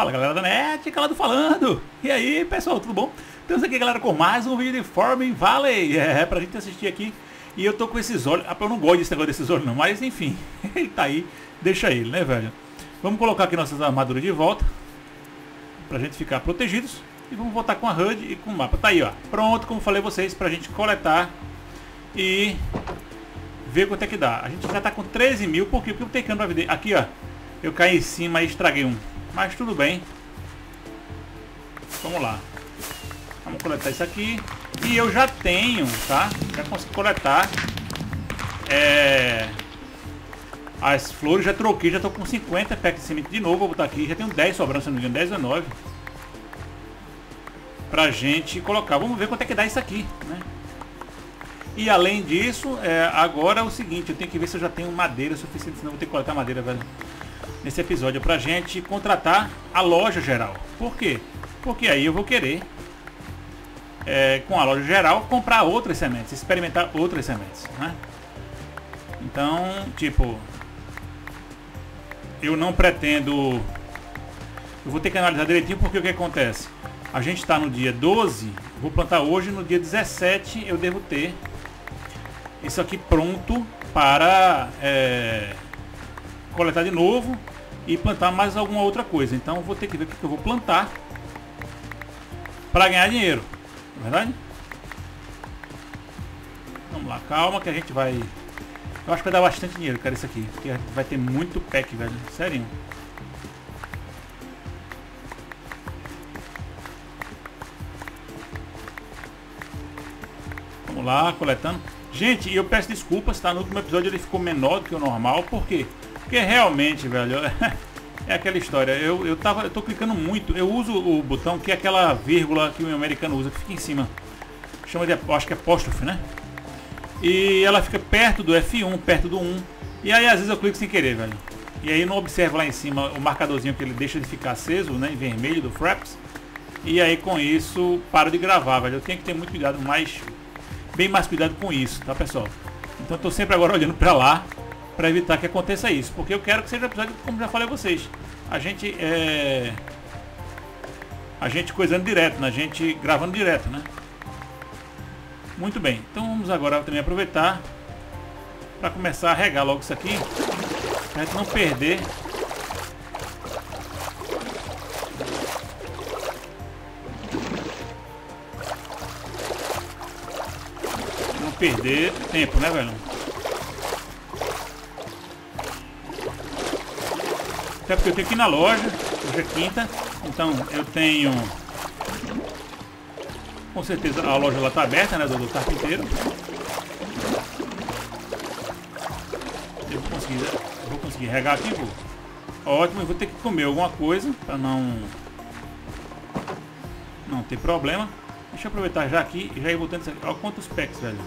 Fala galera da net, Calado falando. E aí pessoal, tudo bom? Estamos aqui galera com mais um vídeo de Farming Valley. Pra gente assistir aqui. E eu tô com esses olhos, eu não gosto desse negócio desses olhos não, mas enfim, ele tá aí, deixa ele, né velho? Vamos colocar aqui nossas armaduras de volta, pra gente ficar protegidos. E vamos voltar com a HUD e com o mapa. Tá aí ó, pronto, como falei vocês, pra gente coletar e ver quanto é que dá. A gente já tá com 13 mil, por quê? Porque o Tecano vai vender. Aqui ó, eu caí em cima e estraguei um, mas tudo bem. Vamos lá. Vamos coletar isso aqui. E eu já tenho, tá? Já consegui coletar as flores, já troquei. Já tô com 50 packs de semente de novo. Vou botar aqui, já tenho 10 sobrando, se não me engano, 10 ou 9 pra gente colocar. Vamos ver quanto é que dá isso aqui, né? E além disso, agora é o seguinte, eu tenho que ver se eu já tenho madeira suficiente, senão vou ter que coletar madeira, velho, nesse episódio, pra gente contratar a loja geral. Por quê? Porque aí eu vou querer, com a loja geral, comprar outras sementes, experimentar outras sementes, né? Então, tipo, eu não pretendo... Eu vou ter que analisar direitinho, porque o que acontece? A gente tá no dia 12, vou plantar hoje, no dia 17 eu devo ter isso aqui pronto para coletar de novo e plantar mais alguma outra coisa. Então vou ter que ver o que eu vou plantar para ganhar dinheiro, não é verdade? Vamos lá, calma que a gente vai... Eu acho que vai dar bastante dinheiro, cara, isso aqui, porque vai ter muito pack, velho, sério. Vamos lá, coletando. Gente, eu peço desculpas, tá? No último episódio ele ficou menor do que o normal. Por quê? Porque realmente, velho, é aquela história. Eu tô clicando muito. Eu uso o botão que é aquela vírgula que o americano usa, que fica em cima. Chama de, acho que é apóstrofe, né? E ela fica perto do F1, perto do 1. E aí às vezes eu clico sem querer, velho. E aí não observo lá em cima o marcadorzinho que ele deixa de ficar aceso, né? Em vermelho, do Fraps. E aí com isso, paro de gravar, velho. Eu tenho que ter muito cuidado, mais... bem mais cuidado com isso, tá pessoal? Então eu tô sempre agora olhando pra lá pra evitar que aconteça isso, porque eu quero que seja um episódio, como já falei a vocês, a gente coisando direto, né? A gente gravando direto, né? Muito bem, então vamos agora também aproveitar pra começar a regar logo isso aqui, pra gente não perder. Perder tempo, né, velho? Até porque eu tenho que ir na loja, hoje é quinta, então eu tenho... Com certeza a loja lá tá aberta, né, do carpinteiro. Eu vou conseguir regar aqui, vou. Ótimo, eu vou ter que comer alguma coisa para não ter problema. Deixa eu aproveitar já aqui e já ir botando isso aqui. Olha quantos packs, velho.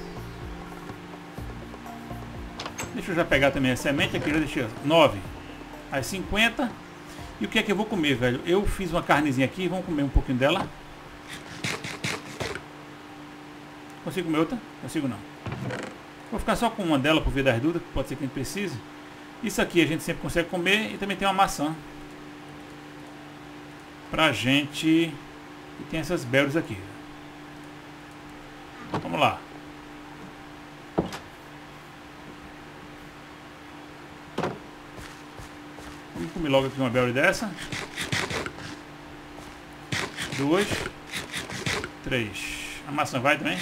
Deixa eu já pegar também a semente aqui, já deixei 9, as 50. E o que é que eu vou comer, velho? Eu fiz uma carnezinha aqui, vamos comer um pouquinho dela. Consigo comer outra? Consigo não. Vou ficar só com uma dela por via das dúvidas, que pode ser que a gente precise. Isso aqui a gente sempre consegue comer e também tem uma maçã pra gente. E tem essas berries aqui. Vamos lá. Vamos comer logo aqui uma berry dessa. 2, 3. A maçã vai também?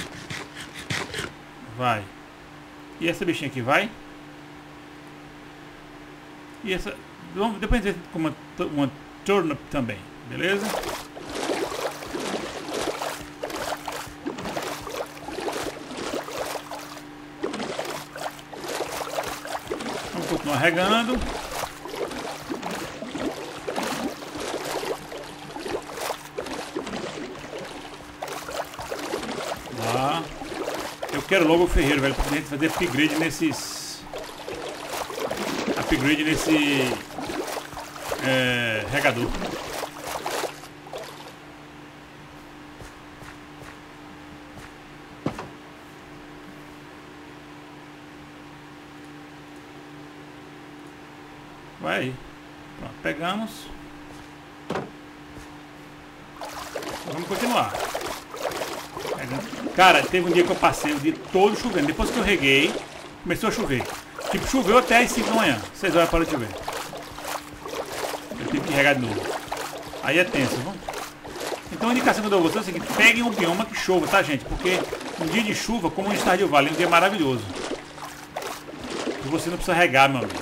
Vai. E essa bichinha aqui vai? E essa... Depois a gente come uma turnip também. Beleza? Continuar regando. Lá. Eu quero logo o ferreiro, velho, pra gente fazer upgrade nesses... Upgrade nesse... regador. Vai aí. Pronto, pegamos. Vamos continuar. Cara, teve um dia que eu passei o dia todo chovendo. Depois que eu reguei, começou a chover. Tipo, choveu até as 5 da manhã. 6 horas para de chover. Eu tive que regar de novo. Aí é tenso, viu? Então a indicação que eu dou a vocês é o seguinte: peguem um bioma que chova, tá, gente? Porque um dia de chuva, como um estádio vale, é um dia maravilhoso. E você não precisa regar, meu amigo.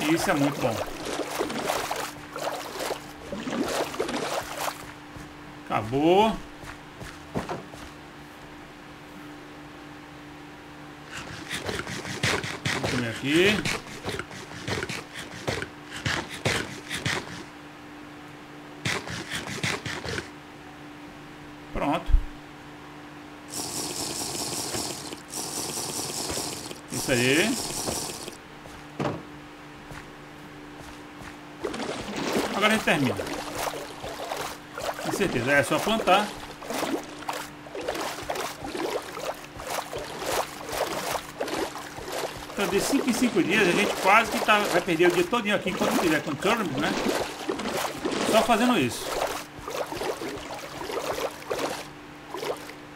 E isso é muito bom. Acabou. Vou comer aqui. Pronto. Isso aí. Agora a gente termina. Certeza, é só plantar. Então de 5 em 5 dias a gente quase que vai perder o dia todinho aqui enquanto tiver com tournament, né? Só fazendo isso.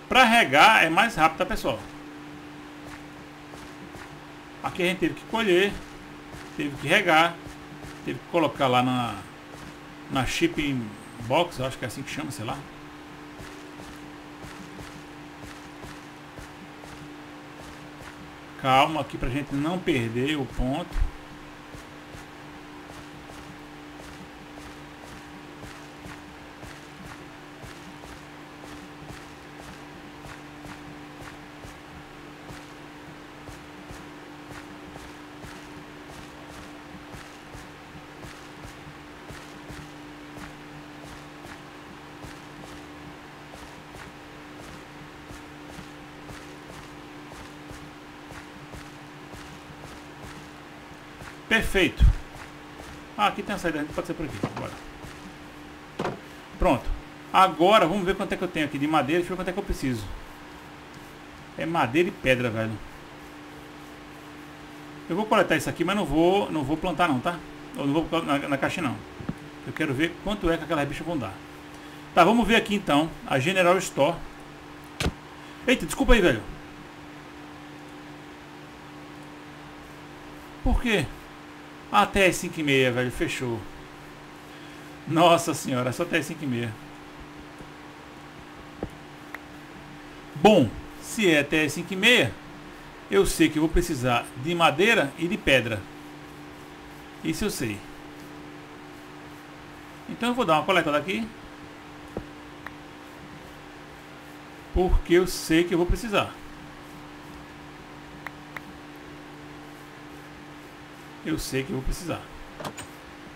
Para regar é mais rápido, tá, pessoal? Aqui a gente teve que colher, teve que regar, teve que colocar lá na shipping box, eu acho que é assim que chama, sei lá. Calma aqui pra gente não perder o ponto. Perfeito. Ah, aqui tem a saída, pode ser por aqui. Bora. Pronto. Agora vamos ver quanto é que eu tenho aqui de madeira. Deixa eu ver quanto é que eu preciso. É madeira e pedra, velho. Eu vou coletar isso aqui, mas não vou plantar não, tá? Eu não vou colocar na caixa não. Eu quero ver quanto é que aquelas bichas vão dar. Tá, vamos ver aqui então a General Store. Eita, desculpa aí, velho. Por quê? Até as 5h30, velho, fechou. Nossa senhora, só até as 5h30. Bom, se é até as 5h30, eu sei que eu vou precisar de madeira e de pedra. Isso eu sei. Então eu vou dar uma coletada aqui, porque eu sei que eu vou precisar. Eu sei que eu vou precisar.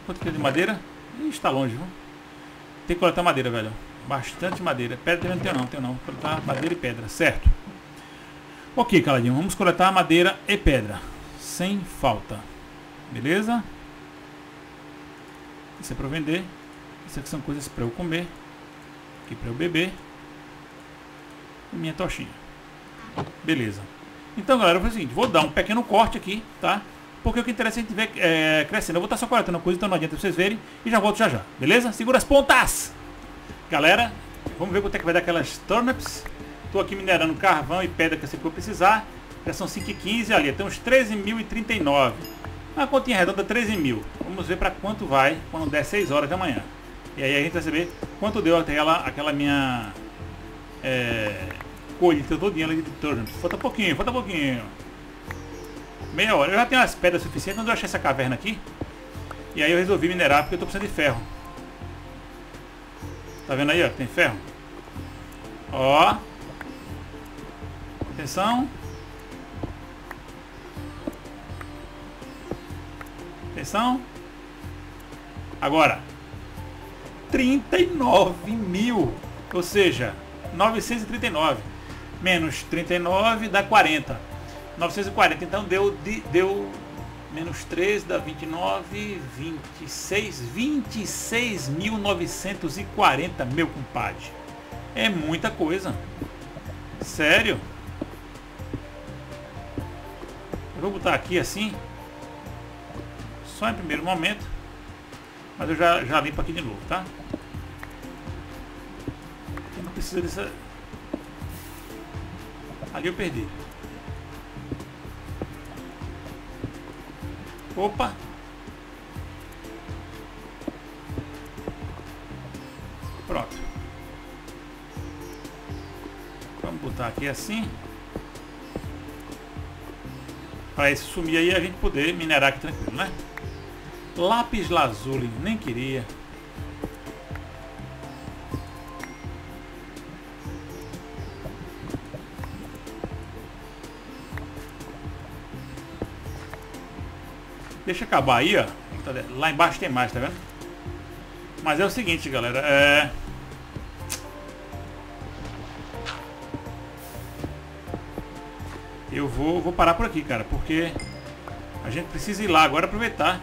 Quanto que é de madeira? Ih, está longe, viu? Tem que coletar madeira, velho. Bastante madeira. Pedra também não tenho não. Vou coletar madeira e pedra, certo? Ok, Caladinho. Vamos coletar madeira e pedra. Sem falta. Beleza? Isso é para vender. Isso aqui são coisas para eu comer. Aqui para eu beber. E minha tochinha. Beleza. Então, galera, eu vou fazer o seguinte. Vou dar um pequeno corte aqui, tá? Porque o que interessa é a gente ver crescendo. Eu vou estar só coletando coisa, então não adianta vocês verem. E já volto já já, beleza? Segura as pontas! Galera, vamos ver quanto é que vai dar aquelas turnips. Estou aqui minerando carvão e pedra que eu sempre vou precisar. Já são 5h15, ali tem uns 13.039. Uma continha redonda, 13.000. Vamos ver para quanto vai quando der 6 horas da manhã. E aí a gente vai saber quanto deu aquela minha colheita todinha ali de turnips. Falta pouquinho, falta pouquinho. Meia hora. Eu já tenho as pedras suficientes. Quando eu achei essa caverna aqui, e aí eu resolvi minerar porque eu tô precisando de ferro. Tá vendo aí, ó? Tem ferro. Ó. Atenção. Atenção. Agora. 39.000. Ou seja, 939. Menos 39 dá 40. 940, então deu menos 13, dá 29, 26, 26.940, meu compadre. É muita coisa. Sério? Eu vou botar aqui assim, só em primeiro momento. Mas eu já limpo aqui de novo, tá? Eu não preciso dessa... Ali eu perdi. Opa! Pronto. Vamos botar aqui assim. Para esse sumir aí a gente poder minerar aqui tranquilo, né? Lápis lazuli, nem queria. Deixa acabar aí, ó. Lá embaixo tem mais, tá vendo? Mas é o seguinte, galera. Eu vou parar por aqui, cara. Porque a gente precisa ir lá agora aproveitar.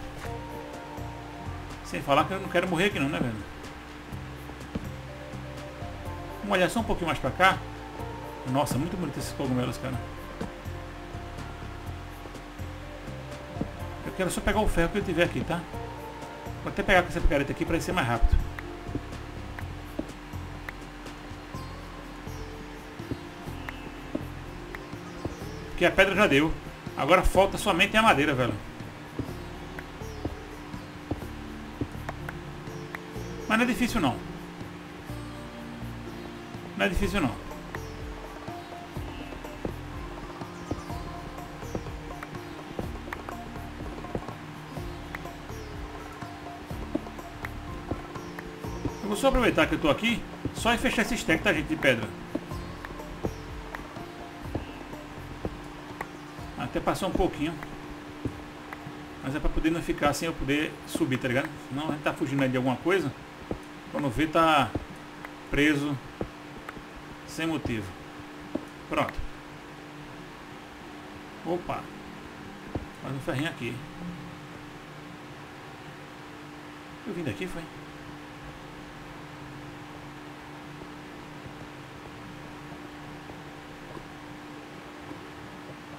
Sem falar que eu não quero morrer aqui não, né, velho? Vamos olhar só um pouquinho mais pra cá. Nossa, muito bonito esses cogumelos, cara. Eu quero só pegar o ferro que eu tiver aqui, tá? Vou até pegar com essa picareta aqui pra ser mais rápido. Porque a pedra já deu. Agora falta somente a madeira, velho. Mas não é difícil não. Não é difícil não. Eu vou só aproveitar que eu tô aqui, só e fechar esse stack, tá, gente, de pedra. Até passou um pouquinho. Mas é pra poder não ficar sem eu poder subir, tá ligado? Senão a gente tá fugindo aí de alguma coisa. Quando vê, tá preso sem motivo. Pronto. Opa. Faz um ferrinho aqui. Eu vim daqui, foi?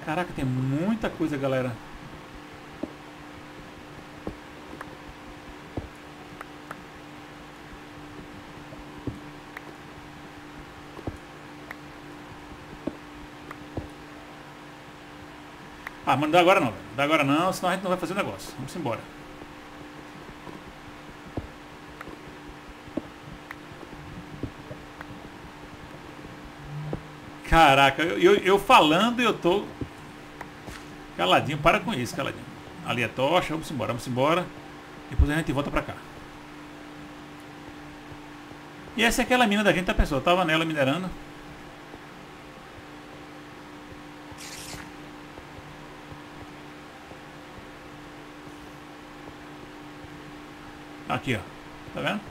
Caraca, tem muita coisa, galera. Ah, mas não dá agora não. Não dá agora não, senão a gente não vai fazer o negócio. Vamos embora. Caraca, eu falando e eu tô... Caladinho, para com isso, Caladinho. Ali é tocha, vamos embora, vamos embora. Depois a gente volta pra cá. E essa é aquela mina da gente, tá, pessoal? Eu tava nela minerando. Aqui, ó. Tá vendo?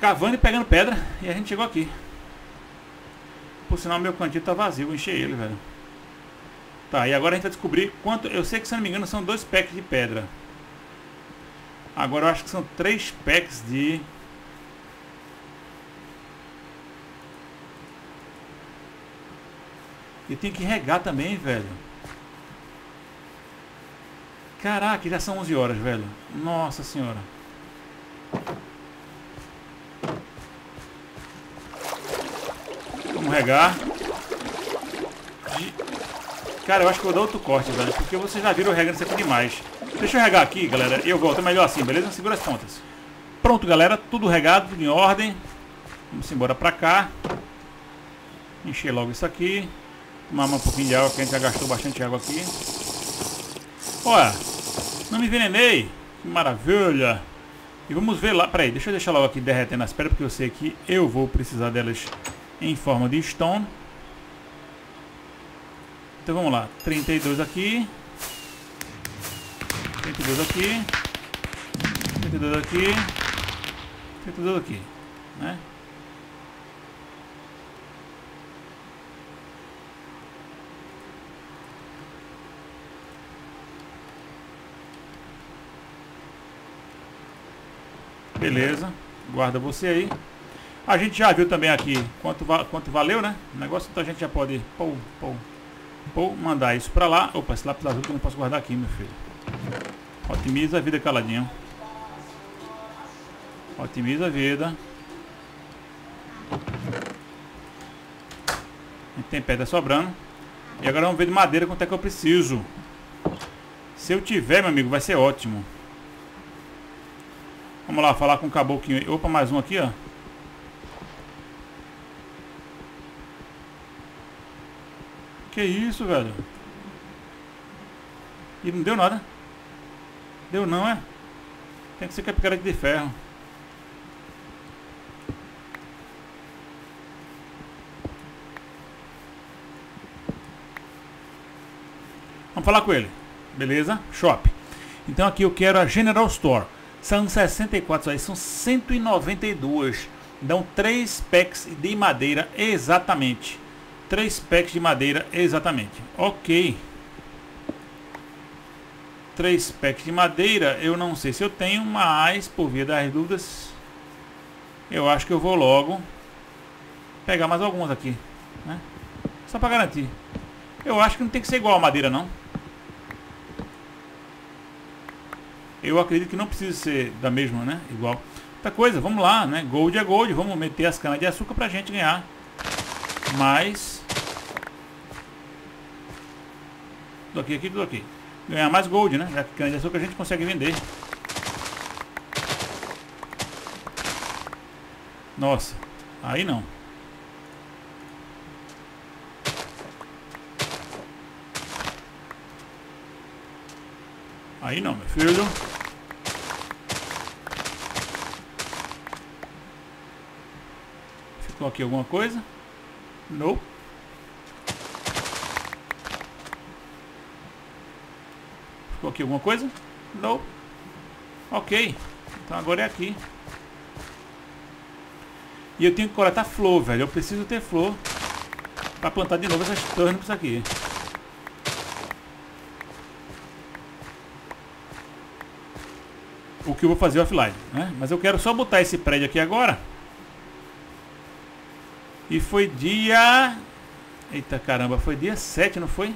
Cavando e pegando pedra. E a gente chegou aqui. Por sinal, meu cantinho tá vazio. Eu enchei ele, velho. Tá, e agora a gente vai descobrir quanto... Eu sei que, se não me engano, são 2 packs de pedra. Agora eu acho que são 3 packs de... E tem que regar também, velho. Caraca, já são 11 horas, velho. Nossa senhora. Vamos regar. Cara, eu acho que eu vou dar outro corte, velho. Porque vocês já viram eu regando isso aqui demais. Deixa eu regar aqui, galera. Eu volto. É melhor assim, beleza? Segura as pontas. Pronto, galera. Tudo regado, tudo em ordem. Vamos embora pra cá. Encher logo isso aqui. Tomar um pouquinho de água, que a gente já gastou bastante água aqui. Olha, não me envenenei. Que maravilha. E vamos ver lá. Peraí, deixa eu deixar logo aqui derretendo as pedras, porque eu sei que eu vou precisar delas em forma de stone. Então vamos lá. 32 aqui. 32 aqui. 32 aqui. 32 aqui. Né? Beleza, guarda você aí. A gente já viu também aqui quanto valeu, né? O negócio, então a gente já pode mandar isso pra lá. Opa, esse lápis azul que eu não posso guardar aqui, meu filho. Otimiza a vida, Caladinho. Otimiza a vida. A gente tem pedra sobrando. E agora vamos ver de madeira quanto é que eu preciso. Se eu tiver, meu amigo, vai ser ótimo. Vamos lá, falar com o caboclinho. Opa, mais um aqui, ó. Que isso, velho. E não deu nada. Deu não, é? Tem que ser com a picareta de ferro. Vamos falar com ele. Beleza? Shop. Então aqui eu quero a General Store. São 64, aí são 192. Dão 3 packs de madeira exatamente. 3 packs de madeira exatamente. Ok. 3 packs de madeira, eu não sei se eu tenho, mas por via das dúvidas, eu acho que eu vou logo pegar mais alguns aqui, né? Só para garantir. Eu acho que não tem que ser igual a madeira, não. Eu acredito que não precisa ser da mesma, né? Igual. Outra coisa, vamos lá, né? Gold é gold. Vamos meter as canas de açúcar pra gente ganhar mais. Tudo aqui, tudo aqui. Ganhar mais gold, né? Já que cana de açúcar a gente consegue vender. Nossa, aí não. Aí não, meu filho. Ficou aqui alguma coisa? Não. Ficou aqui alguma coisa? Não. Ok. Então agora é aqui. E eu tenho que coletar flor, velho. Eu preciso ter flor para plantar de novo essas turnips aqui. O que eu vou fazer offline, né? Mas eu quero só botar esse prédio aqui agora. E foi dia... Eita caramba, foi dia 7, não foi?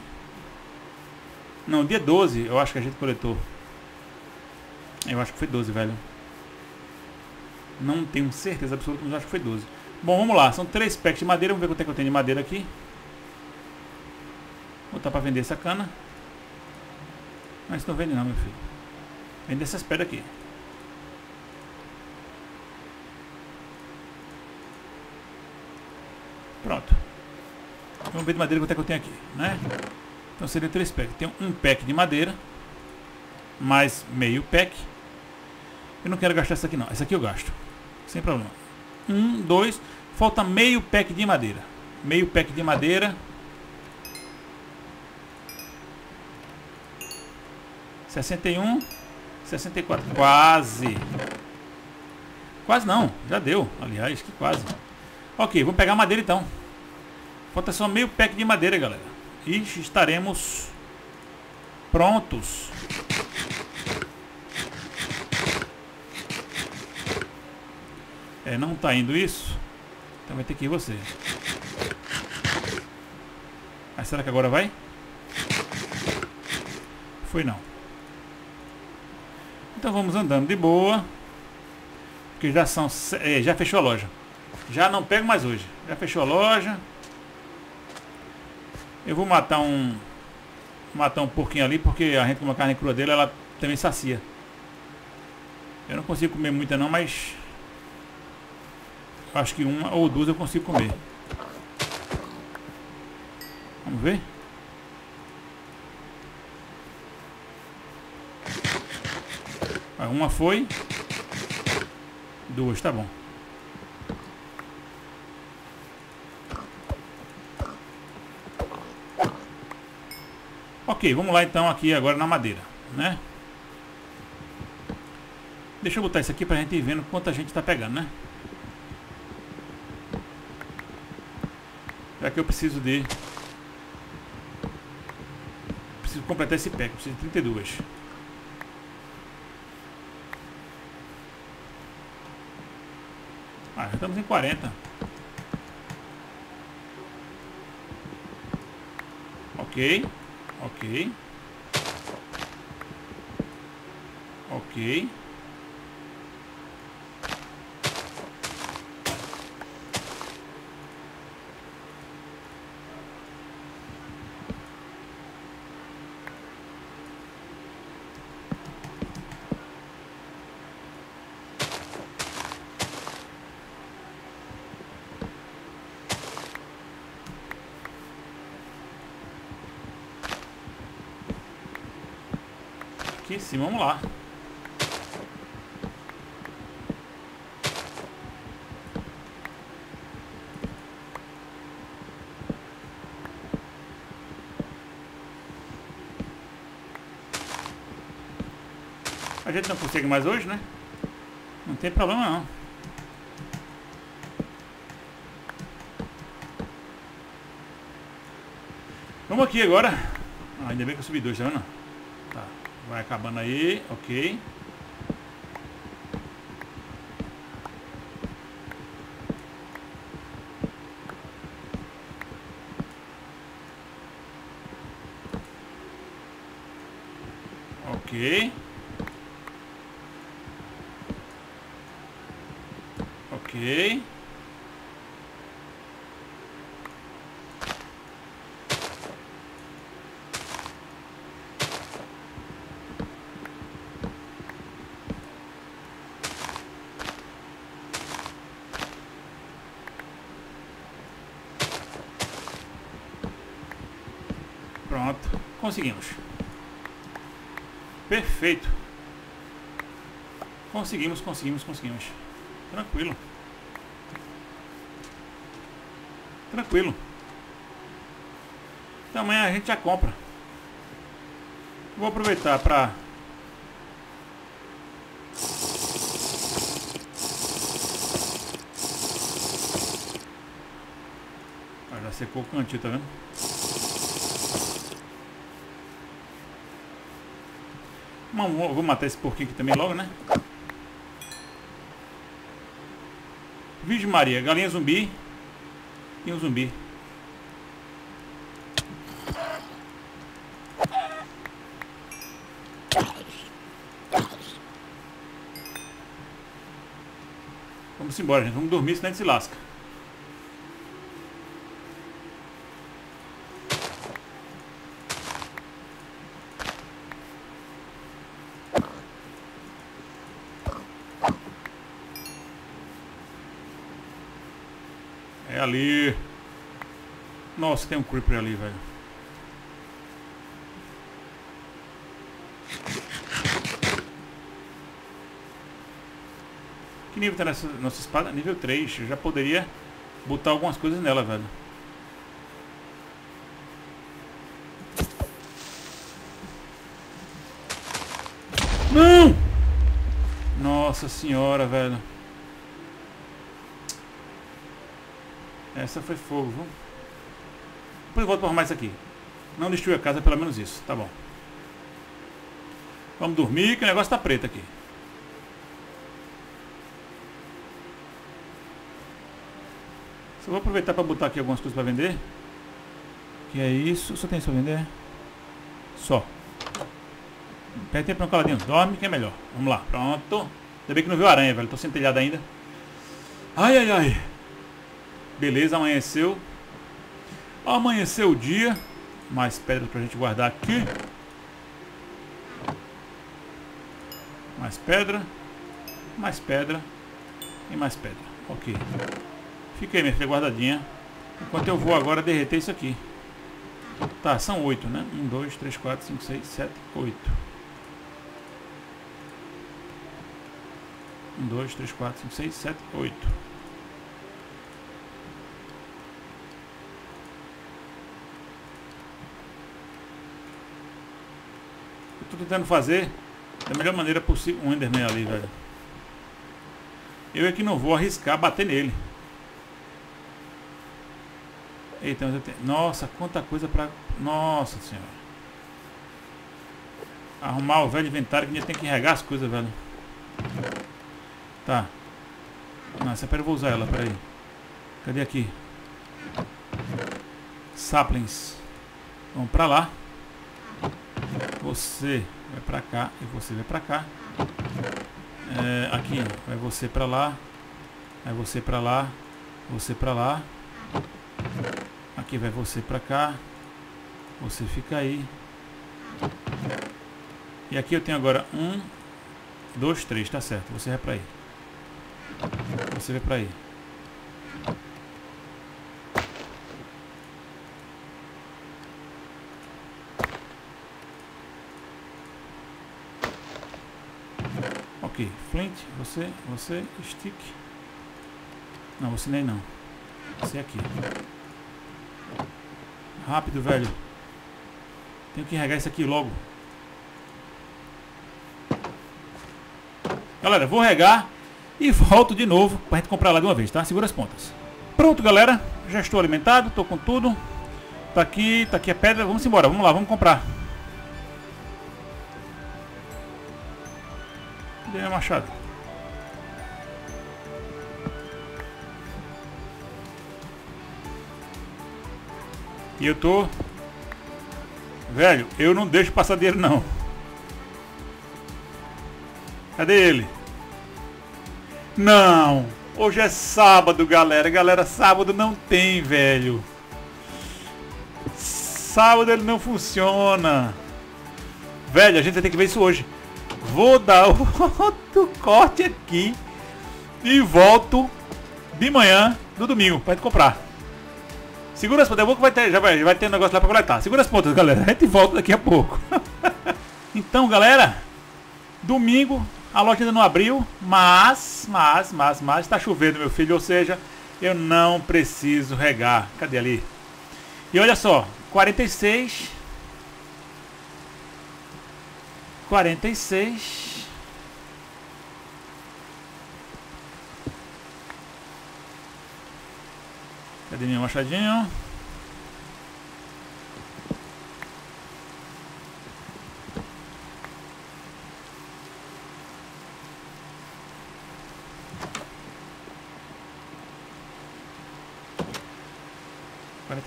Não, dia 12 eu acho que a gente coletou. Eu acho que foi 12, velho. Não tenho certeza absoluta, mas acho que foi 12. Bom, vamos lá, são 3 packs de madeira. Vamos ver quanto é que eu tenho de madeira aqui. Vou botar pra vender essa cana. Mas não vende não, meu filho. Vende essas pedras aqui. Pronto. Vamos ver de madeira quanto é que eu tenho aqui, né? Então seria 3 packs. Tem um pack de madeira. Mais meio pack. Eu não quero gastar essa aqui não. Essa aqui eu gasto. Sem problema. 1, 2. Falta meio pack de madeira. Meio pack de madeira. 61. 64. Quase. Quase não. Já deu. Aliás, que quase. Ok, vamos pegar madeira então. Falta só meio pack de madeira, galera. E estaremos prontos. É, não tá indo isso. Então vai ter que ir você. Mas será que agora vai? Foi não. Então vamos andando de boa. Porque já são... É, já fechou a loja. Já não pego mais hoje. Já fechou a loja. Eu vou matar um... Matar um porquinho ali, porque a gente com uma carne crua dele, ela também sacia. Eu não consigo comer muita não, mas... Acho que uma ou duas eu consigo comer. Vamos ver. Uma foi. 2, tá bom. Ok, vamos lá então aqui agora na madeira, né? Deixa eu botar isso aqui pra gente ir vendo quanta gente tá pegando, né? Já que eu preciso de... Preciso completar esse pack, preciso de 32. Ah, já estamos em 40. Ok. Ok. Ok. Sim, vamos lá. A gente não consegue mais hoje, né? Não tem problema não. Vamos aqui agora. Ah, ainda bem que eu subi dois, tá vendo? Tá. Vai acabando aí, ok. Ok. Ok. Conseguimos. Perfeito. Conseguimos. Tranquilo. Então, amanhã a gente já compra. Vou aproveitar para já secou o cantinho, tá vendo? Vou matar esse porquinho aqui também logo, né? Virgem Maria, galinha zumbi e um zumbi. Vamos embora, gente. Vamos dormir, senão a gente se lasca. Ali. Nossa, tem um creeper ali, velho. Que nível tá nessa nossa espada? Nível 3. Eu já poderia botar algumas coisas nela, velho. Não! Nossa senhora, velho. Essa foi fogo, viu? Depois eu volto para arrumar isso aqui. Não destruir a casa, pelo menos isso. Tá bom. Vamos dormir, que o negócio tá preto aqui. Só vou aproveitar para botar aqui algumas coisas para vender. Que é isso. Só tem isso para vender? Só. Perde tempo não, Caladinho. Dorme que é melhor. Vamos lá. Pronto. Ainda bem que não viu a aranha, velho. Tô sem telhado ainda. Ai, ai, ai. Beleza, amanheceu. Amanheceu o dia. Mais pedra pra gente guardar aqui. Mais pedra. Mais pedra. E mais pedra. Ok. Fica aí, minha filha, guardadinha. Enquanto eu vou agora derreter isso aqui. Tá, são 8, né? 1, 2, 3, 4, 5, 6, 7, 8. 1, 2, 3, 4, 5, 6, 7, 8. Tentando fazer da melhor maneira possível um Enderman ali, velho. Eu é que não vou arriscar bater nele. Eita, mas eu tenho... Nossa, quanta coisa pra... Nossa senhora. Arrumar o velho inventário que a gente tem que regar as coisas, velho. Tá. Nossa, pera, eu vou usar ela, peraí. Cadê aqui? Saplings. Vamos pra lá. Você vai pra cá e você vai pra cá. Aqui, vai você pra lá. Vai você pra lá. Você pra lá. Aqui vai você pra cá. Você fica aí. E aqui eu tenho agora 1, 2, 3, tá certo. Você vai pra aí. Você vai pra aí. Ok, Flint, você, stick. Não, você nem não. Você aqui. Rápido, velho. Tenho que regar isso aqui logo. Galera, vou regar e volto de novo pra gente comprar lá de uma vez, tá? Segura as pontas. Pronto, galera. Já estou alimentado, tô com tudo. Tá aqui a pedra. Vamos embora, vamos lá, vamos comprar. Cadê meu machado? E eu tô... Velho, eu não deixo passar dinheiro não. Cadê ele? Não! Hoje é sábado, galera. Galera, sábado não tem, velho. Sábado ele não funciona. Velho, a gente vai ter que ver isso hoje. Vou dar outro corte aqui e volto de manhã do domingo pra gente comprar. Segura as pontas. Daqui a pouco já vai ter um negócio lá pra coletar. Segura as pontas, galera. A gente volta daqui a pouco. Então, galera, domingo... A loja ainda não abriu, mas tá chovendo, meu filho, ou seja, eu não preciso regar. Cadê ali? E olha só, 46, cadê meu machadinho?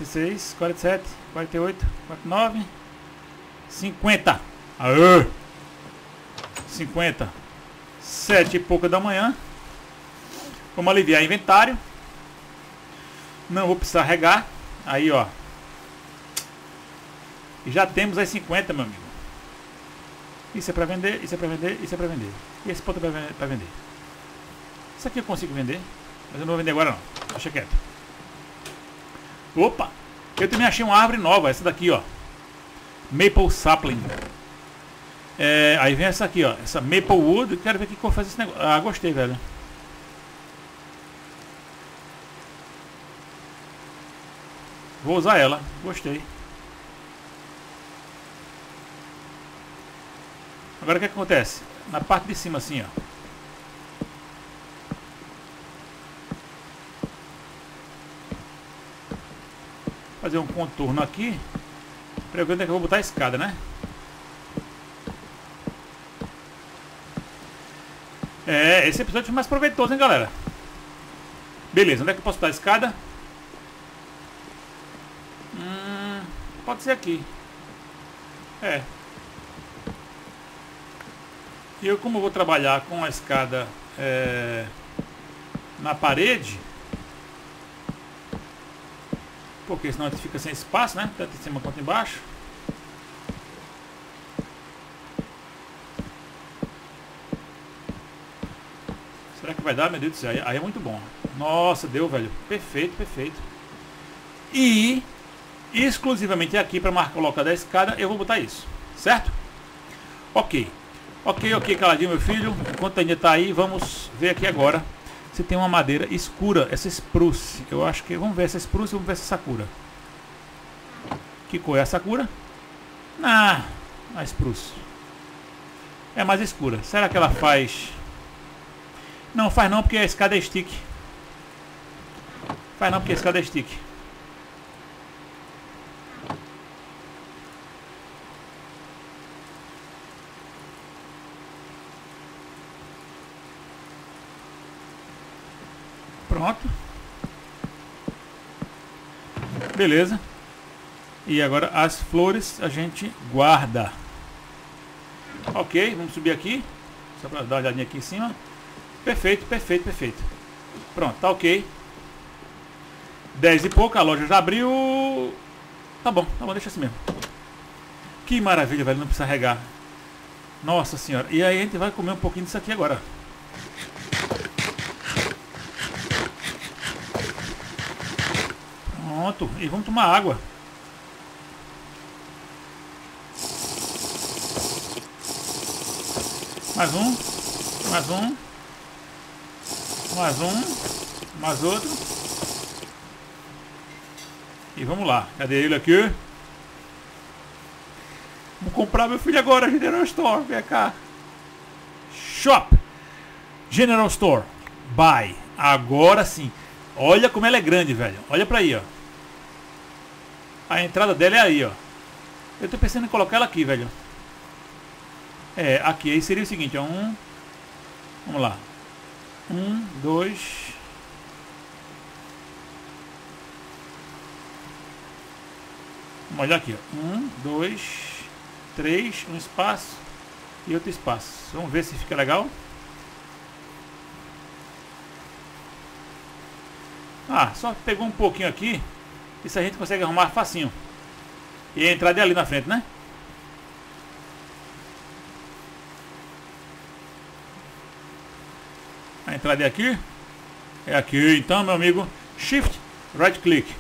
Seis, 47, 48, 49, 50. Aê! 50. 7 e pouca da manhã. Vamos aliviar inventário. Não vou precisar regar. Aí, ó. E já temos as 50, meu amigo. Isso é pra vender, isso é pra vender, isso é pra vender. E esse ponto é pra vender. Isso aqui eu consigo vender. Mas eu não vou vender agora, não. Deixa quieto. Opa, eu também achei uma árvore nova, essa daqui, ó. Maple sapling. É, aí vem essa aqui, ó. Essa maple wood. Quero ver o que eu vou fazer esse negócio. Ah, gostei, velho. Vou usar ela. Gostei. Agora o que acontece? Na parte de cima, assim, ó. Fazer um contorno aqui pra ver onde é que eu vou botar a escada, né? É, esse episódio foi mais proveitoso, hein, galera? Beleza, onde é que eu posso botar a escada? Pode ser aqui. É. E eu, como eu vou trabalhar com a escada na parede... Porque senão a gente fica sem espaço, né? Tanto em cima quanto embaixo. Será que vai dar? Meu Deus do céu, aí é muito bom. Nossa, deu, velho. Perfeito, perfeito. E exclusivamente aqui para marcar o local da escada eu vou botar isso, certo? Ok. Ok, Caladinho, meu filho. Enquanto ainda tá aí, vamos ver aqui agora. Você tem uma madeira escura, essa spruce. Eu acho que... Vamos ver essa spruce, vamos ver essa sakura. Que cor é a sakura? Ah, a spruce. É mais escura. Será que ela faz... Não, faz não, porque a escada é stick. Faz não, porque a escada é stick. Pronto. Beleza. E agora as flores a gente guarda. Ok, vamos subir aqui. Só para dar uma olhadinha aqui em cima. Perfeito, perfeito, perfeito. Pronto, tá ok. 10 e pouco, a loja já abriu. Tá bom, deixa assim mesmo. Que maravilha, velho, não precisa regar. Nossa senhora, e aí a gente vai comer um pouquinho disso aqui agora. Pronto, e vamos tomar água. Mais um, mais um, mais um, mais outro. E vamos lá, cadê ele aqui? Vou comprar meu filho agora, General Store, vem cá. Shop, General Store, buy, agora sim. Olha como ela é grande, velho, olha pra aí, ó. A entrada dela é aí, ó. Eu tô pensando em colocar ela aqui, velho. É, aqui, aí seria o seguinte, ó, um, vamos lá, um, dois, vamos olhar aqui, ó, um, dois, três, um espaço e outro espaço, vamos ver se fica legal. Ah, só pegou um pouquinho aqui, isso a gente consegue arrumar facinho, e a entrada é ali na frente, né? A entrada é aqui então, meu amigo. Shift, right click.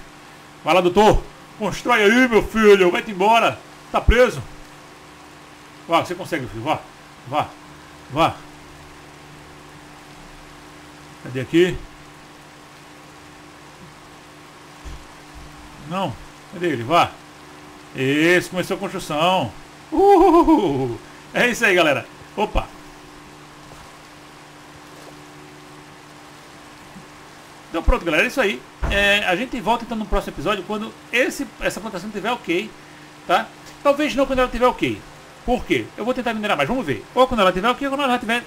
Vai lá, doutor. Constrói aí, meu filho. Vai-te embora. Tá preso. Vá, você consegue, filho. Vá, vá, vá. Cadê aqui? Não, cadê ele? Vá. Isso, começou a construção. É isso aí, galera. Opa. Então pronto, galera, é isso aí. É, a gente volta então no próximo episódio quando essa plantação estiver ok, tá? Talvez não quando ela estiver ok. Por quê? Eu vou tentar minerar mais, vamos ver. Ou quando ela estiver ok, ou quando ela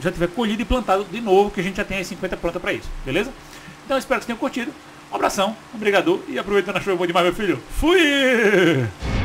já tiver colhido e plantado de novo, que a gente já tem as 50 prontas para isso, beleza? Então espero que vocês tenham curtido. Um abração, um obrigado e aproveitando a chuva, eu vou demais, meu filho. Fui!